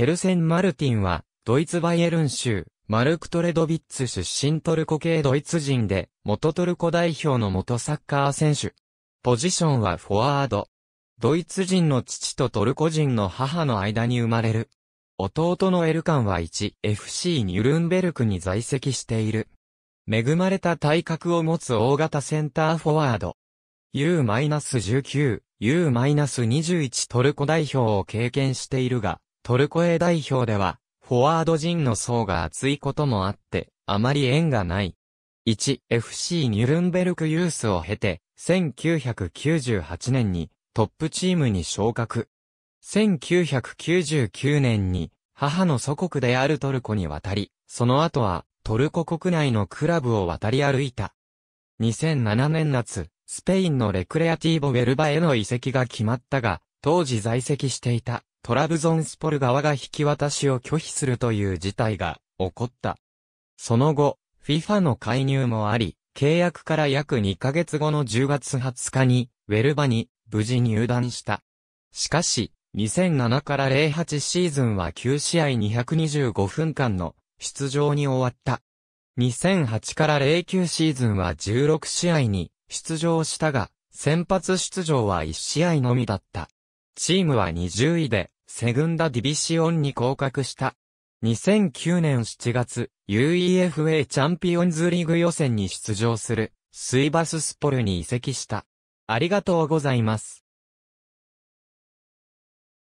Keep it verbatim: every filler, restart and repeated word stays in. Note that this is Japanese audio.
エルセン・マルティンは、ドイツバイエルン州、マルクトレドビッツ出身トルコ系ドイツ人で、元トルコ代表の元サッカー選手。ポジションはフォワード。ドイツ人の父とトルコ人の母の間に生まれる。弟のエルカンは いちエフシー ニュルンベルクに在籍している。恵まれた体格を持つ大型センターフォワード。ユーじゅうきゅう、ユーにじゅういち トルコ代表を経験しているが、トルコ A 代表では、フォワード陣の層が厚いこともあって、あまり縁がない。いちエフシー ニュルンベルクユースを経て、せんきゅうひゃくきゅうじゅうはちねんにトップチームに昇格。せんきゅうひゃくきゅうじゅうきゅうねんに母の祖国であるトルコに渡り、その後はトルコ国内のクラブを渡り歩いた。にせんななねん夏、スペインのレクレアティーボ・ウェルバへの移籍が決まったが、当時在籍していたトラブゾンスポル側が引き渡しを拒否するという事態が起こった。その後、フィファ の介入もあり、契約から約にかげつごのじゅうがつはつかに、ウェルバに無事入団した。しかし、にせんななからゼロはちシーズンはきゅうしあいにひゃくにじゅうごふんかんの出場に終わった。にせんはちからゼロきゅうシーズンはじゅうろくしあいに出場したが、先発出場はいちしあいのみだった。チームはにじゅういで、セグンダディビシオンに降格した。にせんきゅうねんしちがつ、ユーイーエフエー チャンピオンズリーグ予選に出場する、スイバススポルに移籍した。ありがとうございます。